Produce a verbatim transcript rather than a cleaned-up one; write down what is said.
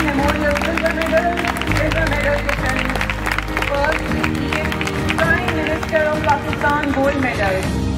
Memorial Silver Medal, Silver Medal, First, E M P, Prime Master of Pakistan gold medal.